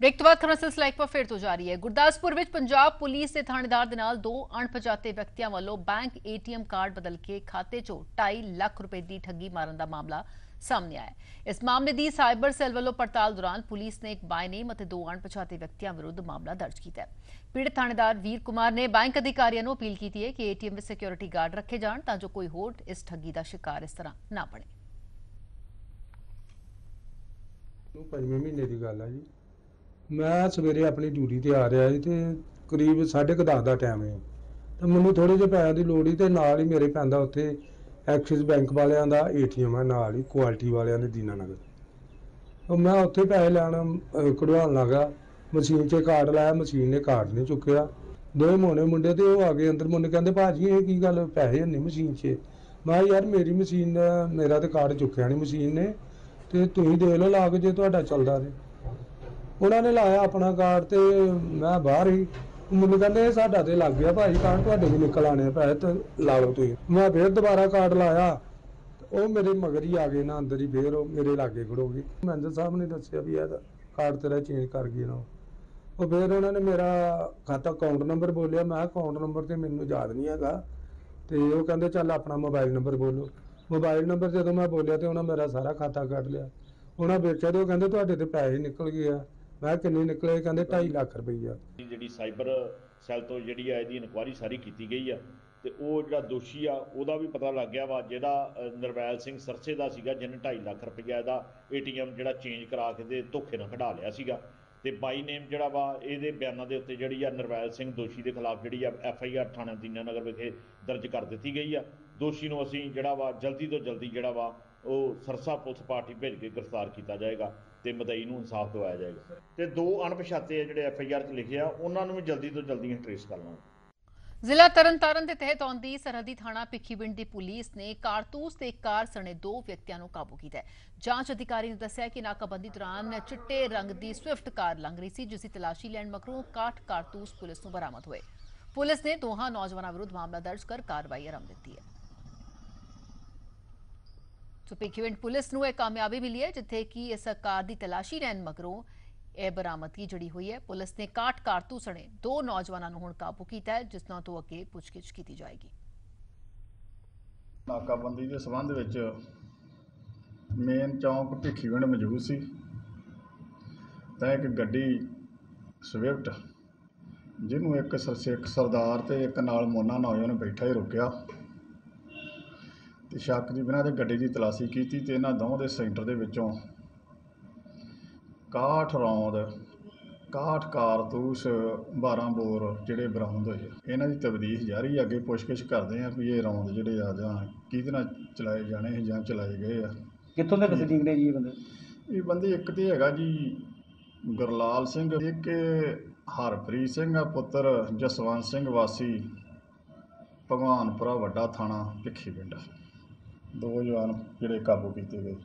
Break तो बाद खबर सिलसिला एक बार फिर तो जारी है। गुरदासपुर विच पंजाब पुलिस के थानेदार दे नाल दो अणपछाते व्यक्तियों वालों बैंक ATM कार्ड बदल के खाते चो 2.5 लाख रुपए की ठगी मारन का मामला सामने आया है। इस मामले की साइबर सैल वालों पड़ताल दौरान पुलिस ने एक बायनेम और दो अणपछाते व्यक्तियों विरुद्ध मामला दर्ज किया है। पीड़ित थानेदार वीर कुमार ने बैंक अधिकारियों को अपील की है कि ATM में सिक्योरिटी गार्ड रखे जाण तां जो कोई होर इस ठगी का शिकार इस तरह ना बने। 5वें महीने की गल है जी, मैं सवेरे अपनी ड्यूटी से आ रहा है तो करीब 10:30 का टाइम है तो मैं थोड़े जे पैसे की लड़ ही तो नाल ही मेरे पैदा उत्थे एक्सिस बैंक वालों का ATM है, नाल ही क्वालिटी वालों के दीना नगर तो मैं उत्थे पैसे लैन कढ़वान लगा। मशीन से कार्ड लाया, मशीन ने कार्ड नहीं चुकया। दो मुंडे तो आ गए अंदर, मुंडे कहते भाजी ये की गल पैसे है नहीं मशीन से। मैं यार मेरी मशीन मेरा तो कार्ड चुकया नहीं मशीन ने, तो तुम दे लो ला के जो थोड़ा चलता रहे। उन्होंने लाया अपना कार्ड तो मैं बाहर ही, मुझे कहते साडा तो लग गया भाई कार्ड, तुहाडे भी निकल आने पैसे तो ला लो तुसीं। मैं फिर दोबारा कार्ड लाया, वो मेरे मगर ही आ गए ना अंदर ही, फिर मेरे लागे खड़ो गए। मैनेजर साहब ने दस्सिया भी है कार्ड तेरा चेंज कर गए ना, वो फिर उन्होंने मेरा खाता अकाउंट नंबर बोलिया। मैं अकाउंट नंबर तो मैनूं याद नहीं हैगा, तो वो कहते चल अपना मोबाइल नंबर बोलो। मोबाइल नंबर जदों मैं बोलिया तो उन्होंने मेरा सारा खाता कढ़ लिया। उन्होंने वेखिया तो कहते तुहाडे तो पैसे निकल गए। मैं कि निकले कहते 2.5 लाख रुपया। जी साइबर सैल तो जी इनकुआरी सारी की गई है तो वो जो दोषी आदा भी पता लग गया वा, जो नरवैल सिंह सरसे का सगा जिन्हें 2.5 लाख रुपया का ATM जो चेंज करा के धोखे ना कढ़ा लिया। तो बाई नेम जोड़ा वा ये बयानों के उत्ते जी नरवैल सिंह दोषी के खिलाफ जी FIR थाना दीना नगर विखे दर्ज कर दी गई है। दोषी को असी जोड़ा वा जल्दी तो जल्दी जोड़ा वा वो सरसा पुलिस पार्टी भेज के गिरफ्तार किया जाएगा तो मदई नूं इंसाफ दिवाया जाएगा। तो दो अणपछाते है जिहड़े FIR च लिखे आ उन्होंने भी जल्दी तो जल्दी ट्रेस करना। जिला तरनतारन के तहत आउंदी सरहदी थाणा भिखीविंड की पुलिस ने कारतूस ते कार सने 2 व्यक्तियों को काबू किया। जांच अधिकारी ने दस्सिया कि नाकाबंदी दौरान चिट्टे रंग की स्विफ्ट कार लंघ रही थी, जिसकी तलाशी लैण मगरों 60 कारतूस पुलिस नूं बरामद हुए। पुलिस ने दोहां नौजवानों विरुद्ध मामला दर्ज कर कार्रवाई आरंभ दी है। तो भिखीविंड पुलिस नूं एक कामयाबी मिली है, जिथे कि इस कार की तलाशी लैण मगरों यह बरामदगी जड़ी हुई है। पुलिस ने 60 कारतूस सने 2 नौजवानों नूं हुण काबू किया है, जिसनां तों अगे पुछगिछ की जाएगी। नाकाबंदी के संबंध में मेन चौंक भिखीविंड मौजूद सी तां एक गड्डी स्विफ्ट जिन्हों एक सिख सरदार तो एक नाल मोना नौजवान बैठा ही रोकिया तो शक की बिना गड्डी की तलाशी की तो इन्होंने दोनों के सेंटर के विचों 61 कारतूस 12 बोर जोड़े बरामद होए। इन्हां दी तबदीश जारी है, अगे पुछगिछ करदे आ भी ये रौंद जोड़े आ जां किहदे नाल चलाए जाने जां चलाए गए आ। कित्थों तक तस्दीक ने जी ये बंदे एक तो हैगा जी गुरलाल सिंह, एक हरप्रीत सिंह पुत्र जसवंत सिंह वासी भगवानपुरा वड्डा थाना भिखीविंड। 2 जवान जोड़े काबू कीते गए।